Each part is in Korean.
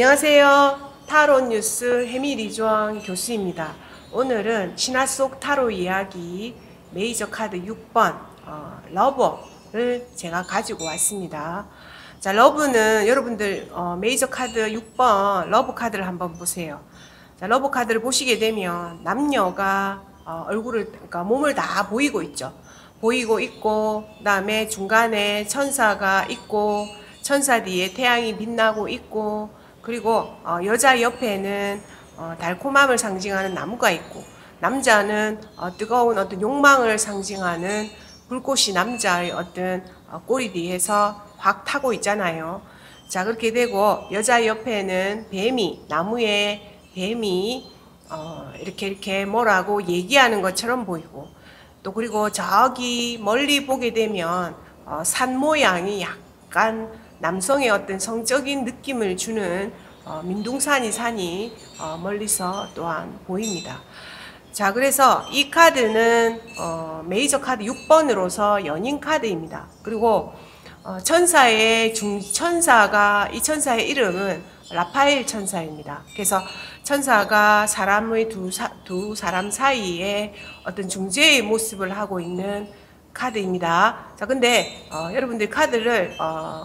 안녕하세요. 타로 뉴스 해밀 이주원 교수입니다. 오늘은 신화 속 타로 이야기 메이저 카드 6번 러브를 제가 가지고 왔습니다. 자, 러브는 여러분들 메이저 카드 6번 러브 카드를 한번 보세요. 자, 러브 카드를 보시게 되면 남녀가 얼굴을, 그러니까 몸을 다 보이고 있죠. 보이고 있고, 그 다음에 중간에 천사가 있고, 천사 뒤에 태양이 빛나고 있고, 그리고 여자 옆에는 달콤함을 상징하는 나무가 있고, 남자는 뜨거운 어떤 욕망을 상징하는 불꽃이 남자의 어떤 꼬리 뒤에서 확 타고 있잖아요. 자, 그렇게 되고 여자 옆에는 뱀이, 나무에 뱀이 이렇게 뭐라고 얘기하는 것처럼 보이고, 또 그리고 저기 멀리 보게 되면 산 모양이 약간 남성의 어떤 성적인 느낌을 주는 민둥산이 멀리서 또한 보입니다. 자, 그래서 이 카드는 메이저 카드 6번으로서 연인 카드입니다. 그리고 이 천사의 이름은 라파엘 천사입니다. 그래서 천사가 사람의 두 사람 사이에 어떤 중재의 모습을 하고 있는 카드입니다. 자, 근데 여러분들 카드를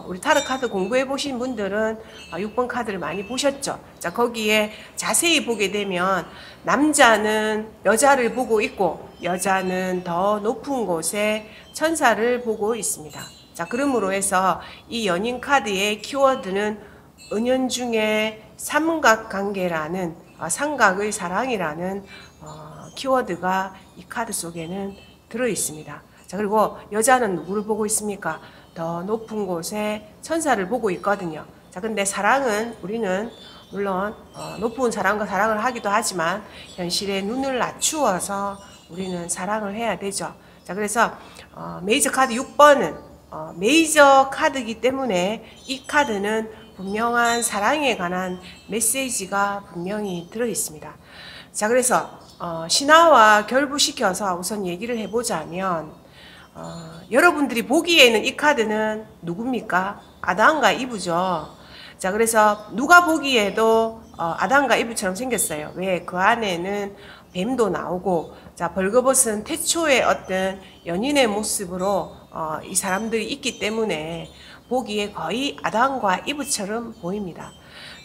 우리 타로 카드 공부해 보신 분들은 6번 카드를 많이 보셨죠. 자, 거기에 자세히 보게 되면 남자는 여자를 보고 있고, 여자는 더 높은 곳에 천사를 보고 있습니다. 자, 그러므로 해서 이 연인 카드의 키워드는 은연중에 삼각관계라는 삼각의 사랑이라는 키워드가 이 카드 속에는 들어 있습니다. 자, 그리고 여자는 누구를 보고 있습니까? 더 높은 곳에 천사를 보고 있거든요. 자, 근데 사랑은 우리는 물론 높은 사랑과 사랑을 하기도 하지만 현실에 눈을 낮추어서 우리는 사랑을 해야 되죠. 자, 그래서 메이저 카드 6번은 메이저 카드이기 때문에 이 카드는 분명한 사랑에 관한 메시지가 분명히 들어 있습니다. 자, 그래서 신화와 결부시켜서 우선 얘기를 해보자면, 여러분들이 보기에는 이 카드는 누굽니까? 아담과 이브죠. 자, 그래서 누가 보기에도 아담과 이브처럼 생겼어요. 왜? 그 안에는 뱀도 나오고, 자, 벌거벗은 태초의 어떤 연인의 모습으로 이 사람들이 있기 때문에 보기에 거의 아담과 이브처럼 보입니다.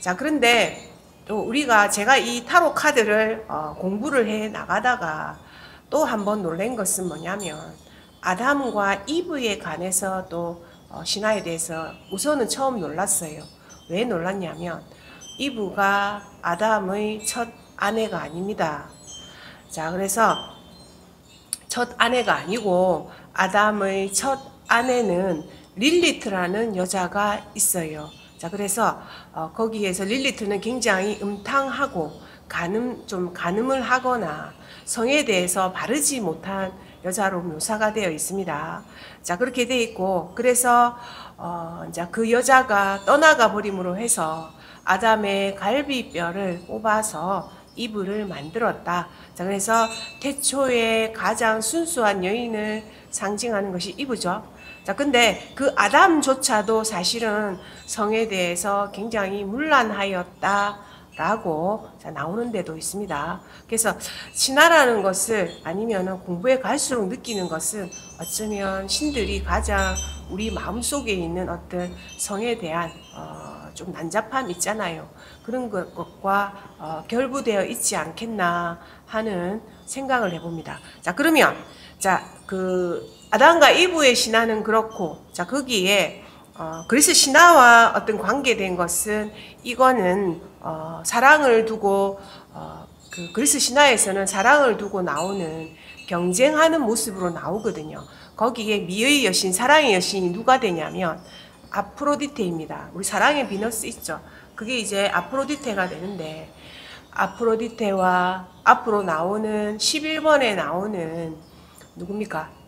자, 그런데 또 제가 이 타로 카드를 공부를 해 나가다가 또 한 번 놀란 것은 뭐냐면, 아담과 이브에 관해서 또 신화에 대해서 우선은 처음 놀랐어요. 왜 놀랐냐면 이브가 아담의 첫 아내가 아닙니다. 자, 그래서 첫 아내가 아니고 아담의 첫 아내는 릴리트라는 여자가 있어요. 자, 그래서 거기에서 릴리트는 굉장히 음탕하고 가늠을 하거나 성에 대해서 바르지 못한 여자로 묘사가 되어 있습니다. 자, 그렇게 되어 있고, 그래서 이제 그 여자가 떠나가 버림으로 해서 아담의 갈비뼈를 뽑아서 이브를 만들었다. 자, 그래서 태초에 가장 순수한 여인을 상징하는 것이 이브죠. 자, 근데 그 아담조차도 사실은 성에 대해서 굉장히 문란하였다 라고 나오는 데도 있습니다. 그래서 신화라는 것을, 아니면 공부에 갈수록 느끼는 것은, 어쩌면 신들이 가장 우리 마음속에 있는 어떤 성에 대한 좀 난잡함 있잖아요. 그런 것과 결부되어 있지 않겠나 하는 생각을 해봅니다. 자, 그러면 그 아담과 이브의 신화는 그렇고, 자, 거기에 그리스 신화와 어떤 관계된 것은, 이거는 사랑을 두고 그 그리스 신화에서는 사랑을 두고 나오는 경쟁하는 모습으로 나오거든요. 거기에 미의 여신, 사랑의 여신이 누가 되냐면 아프로디테입니다. 우리 사랑의 비너스 있죠. 그게 이제 아프로디테가 되는데, 아프로디테와 앞으로 나오는 11번에 나오는 누굽니까?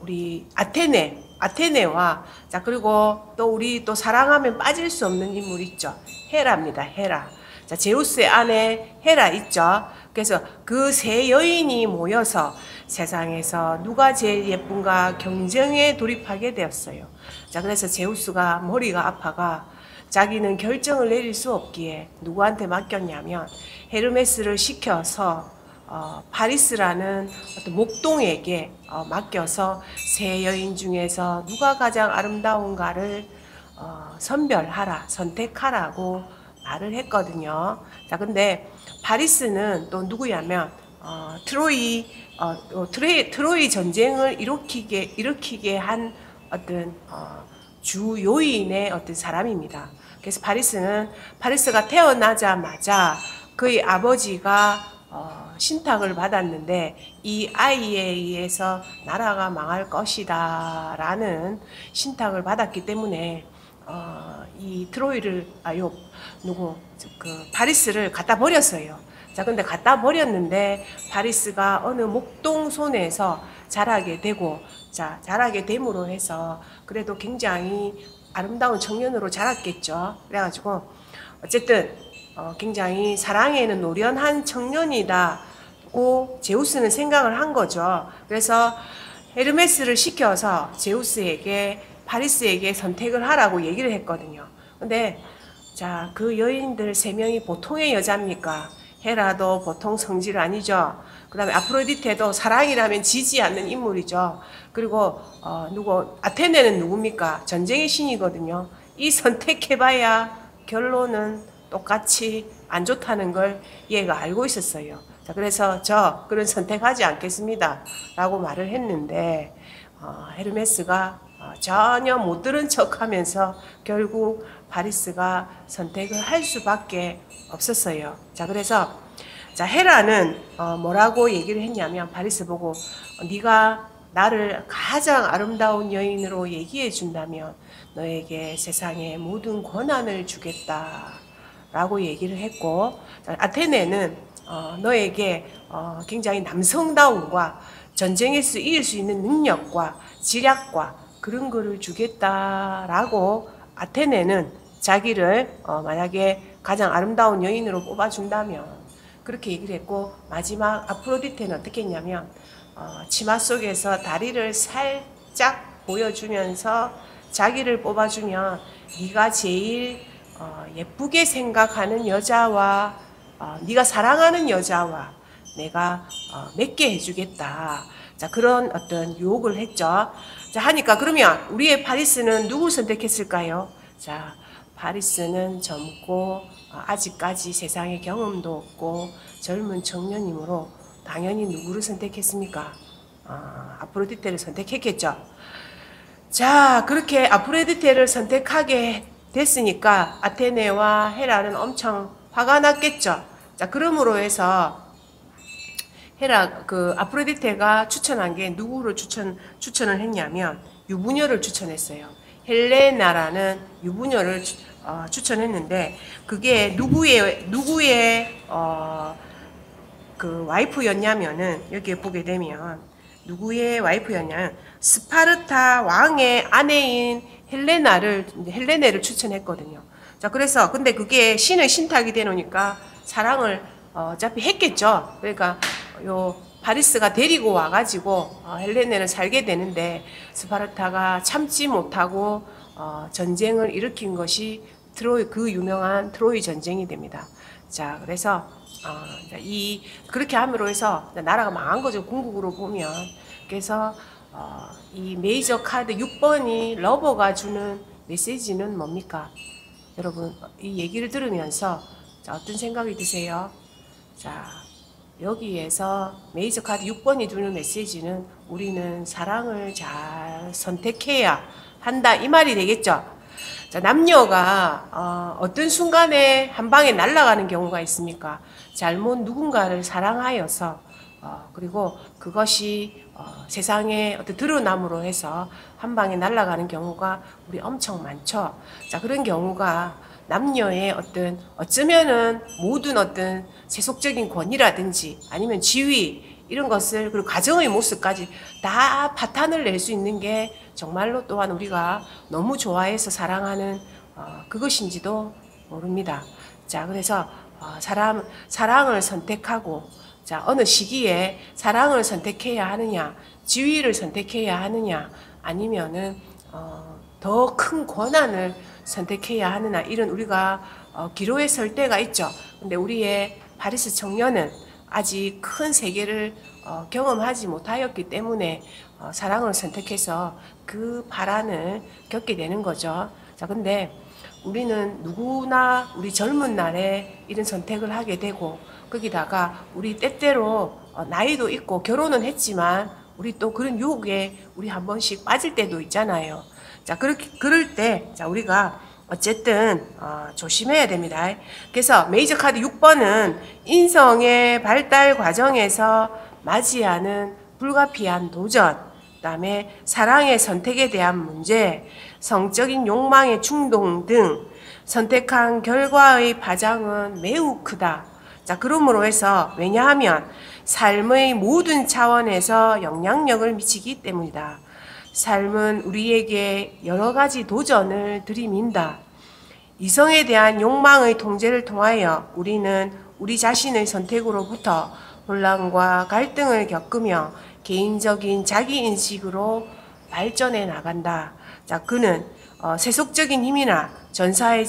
우리 아테네와, 자, 그리고 또 우리 또 사랑하면 빠질 수 없는 인물 있죠. 헤라입니다. 헤라. 자, 제우스의 아내 헤라 있죠. 그래서 그 세 여인이 모여서 세상에서 누가 제일 예쁜가 경쟁에 돌입하게 되었어요. 자, 그래서 제우스가 머리가 아파가 자기는 결정을 내릴 수 없기에 누구한테 맡겼냐면 헤르메스를 시켜서 파리스라는 어떤 목동에게 맡겨서 세 여인 중에서 누가 가장 아름다운가를 선별하라, 선택하라고 말을 했거든요. 자, 근데 파리스는 또 누구냐면 트로이 전쟁을 일으키게 한 어떤 주 요인의 어떤 사람입니다. 그래서 파리스가 태어나자마자 그의 아버지가 신탁을 받았는데 이 아이에 의해서 나라가 망할 것이다 라는 신탁을 받았기 때문에 이 트로이를 파리스를 갖다 버렸어요. 자, 근데 갖다 버렸는데 파리스가 어느 목동손에서 자라게 되고, 자, 자라게 됨으로 해서 그래도 굉장히 아름다운 청년으로 자랐겠죠. 그래가지고 어쨌든 굉장히 사랑에는 노련한 청년이다고 제우스는 생각을 한 거죠. 그래서 헤르메스를 시켜서 제우스에게 파리스에게 선택을 하라고 얘기를 했거든요. 근데 자, 그 여인들 세 명이 보통의 여자입니까? 헤라도 보통 성질 아니죠. 그 다음에 아프로디테도 사랑이라면 지지 않는 인물이죠. 그리고 아테네는 누굽니까? 전쟁의 신이거든요. 이 선택해봐야 결론은 똑같이 안 좋다는 걸 얘가 알고 있었어요. 자, 그래서 저 그런 선택하지 않겠습니다 라고 말을 했는데 헤르메스가 전혀 못 들은 척 하면서 결국 파리스가 선택을 할 수밖에 없었어요. 자, 그래서 자, 헤라는 뭐라고 얘기를 했냐면 파리스 보고 네가 나를 가장 아름다운 여인으로 얘기해 준다면 너에게 세상의 모든 권한을 주겠다 라고 얘기를 했고, 아테네는 너에게 굉장히 남성다움과 전쟁에서 이길 수 있는 능력과 지략과 그런 거를 주겠다라고 아테네는 자기를 만약에 가장 아름다운 여인으로 뽑아준다면 그렇게 얘기를 했고, 마지막 아프로디테는 어떻게 했냐면 치마 속에서 다리를 살짝 보여주면서 자기를 뽑아주면 네가 제일 예쁘게 생각하는 여자와 네가 사랑하는 여자와 내가 맺게 해주겠다. 자, 그런 어떤 유혹을 했죠. 자, 하니까 그러면 우리의 파리스는 누굴 선택했을까요? 자, 파리스는 젊고 아직까지 세상에 경험도 없고 젊은 청년이므로 당연히 누구를 선택했습니까? 아프로디테를 선택했겠죠. 자, 그렇게 아프로디테를 선택하게 됐으니까 아테네와 헤라는 엄청 화가 났겠죠. 자, 그러므로 해서 아프로디테가 추천한 게 누구를 추천을 했냐면 유부녀를 추천했어요. 헬레나라는 유부녀를 추천했는데 그게 누구의 그 와이프였냐면은 여기에 보게 되면 누구의 와이프였냐면 스파르타 왕의 아내인 헬레네를 추천했거든요. 자, 그래서 근데 그게 신의 신탁이 되노니까 사랑을 어차피 했겠죠. 그러니까 요 파리스가 데리고 와가지고 헬레네를 살게 되는데 스파르타가 참지 못하고 전쟁을 일으킨 것이 그 유명한 트로이 전쟁이 됩니다. 자, 그래서 그렇게 함으로 해서 나라가 망한 거죠. 궁극으로 보면. 그래서 이 메이저 카드 6번이 러버가 주는 메시지는 뭡니까? 여러분, 이 얘기를 들으면서 자, 어떤 생각이 드세요? 자, 여기에서 메이저 카드 6번이 주는 메시지는 우리는 사랑을 잘 선택해야 한다, 이 말이 되겠죠? 자, 남녀가 어떤 순간에 한 방에 날아가는 경우가 있습니까? 잘못 누군가를 사랑하여서 그리고 그것이 세상에 어떤 드러남으로 해서 한 방에 날아가는 경우가 우리 엄청 많죠. 자, 그런 경우가 남녀의 어떤 어쩌면은 모든 어떤 세속적인 권위라든지 아니면 지위 이런 것을 그리고 가정의 모습까지 다 파탄을 낼 수 있는 게 정말로 또한 우리가 너무 좋아해서 사랑하는 그것인지도 모릅니다. 자, 그래서 사랑을 선택하고 자, 어느 시기에 사랑을 선택해야 하느냐, 지위를 선택해야 하느냐, 아니면은 더 큰 권한을 선택해야 하느냐, 이런 우리가 기로에 설 때가 있죠. 근데 우리의 파리스 청년은 아직 큰 세계를 경험하지 못하였기 때문에 사랑을 선택해서 그 파란을 겪게 되는 거죠. 자, 근데 우리는 누구나 우리 젊은 날에 이런 선택을 하게 되고, 거기다가 우리 때때로 나이도 있고 결혼은 했지만 우리 또 그런 유혹에 우리 한 번씩 빠질 때도 있잖아요. 자, 그럴 때, 자, 우리가 어쨌든 조심해야 됩니다. 그래서 메이저 카드 6번은 인성의 발달 과정에서 맞이하는 불가피한 도전, 그 다음에 사랑의 선택에 대한 문제, 성적인 욕망의 충동 등 선택한 결과의 파장은 매우 크다. 자, 그러므로 해서, 왜냐하면 삶의 모든 차원에서 영향력을 미치기 때문이다. 삶은 우리에게 여러 가지 도전을 들이민다. 이성에 대한 욕망의 통제를 통하여 우리는 우리 자신의 선택으로부터 혼란과 갈등을 겪으며 개인적인 자기인식으로 발전해 나간다. 자, 그는 세속적인 힘이나 전사의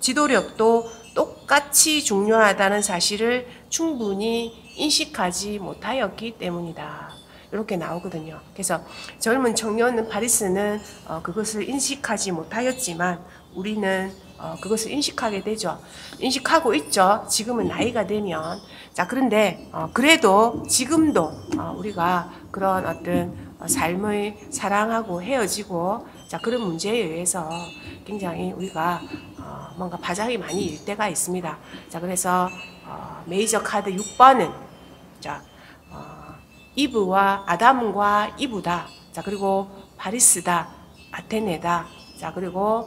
지도력도 똑같이 중요하다는 사실을 충분히 인식하지 못하였기 때문이다. 이렇게 나오거든요. 그래서 젊은 청년은 파리스는 그것을 인식하지 못하였지만 우리는 그것을 인식하게 되죠. 인식하고 있죠. 지금은 나이가 되면. 자, 그런데 그래도 지금도 우리가 그런 어떤 삶의 사랑하고 헤어지고, 자, 그런 문제에 의해서 굉장히 우리가 뭔가 파장이 많이 일 때가 있습니다. 자, 그래서 메이저 카드 6번은 자, 이브와 아담과 이브다. 자, 그리고 파리스다, 아테네다. 자, 그리고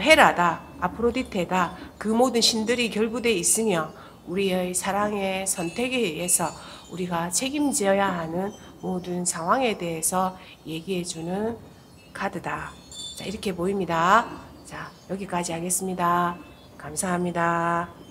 헤라다, 아프로디테다. 그 모든 신들이 결부되어 있으며 우리의 사랑의 선택에 의해서 우리가 책임져야 하는 모든 상황에 대해서 얘기해주는 카드다. 자, 이렇게 보입니다. 자, 여기까지 하겠습니다. 감사합니다.